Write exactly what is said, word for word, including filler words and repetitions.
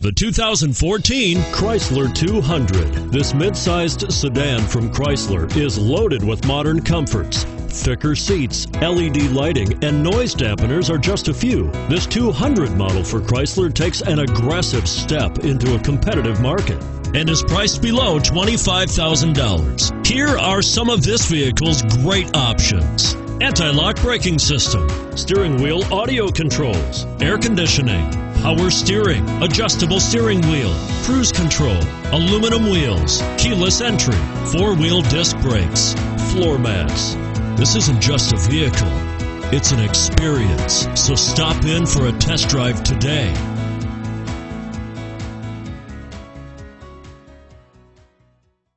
The two thousand fourteen Chrysler two hundred. This mid-sized sedan from Chrysler is loaded with modern comforts. Thicker seats, L E D lighting, and noise dampeners are just a few. This two hundred model for Chrysler takes an aggressive step into a competitive market and is priced below twenty-five thousand dollars. Here are some of this vehicle's great options: anti-lock braking system, steering wheel audio controls, air conditioning, power steering, adjustable steering wheel, cruise control, aluminum wheels, keyless entry, four-wheel disc brakes, floor mats. This isn't just a vehicle, it's an experience. So stop in for a test drive today.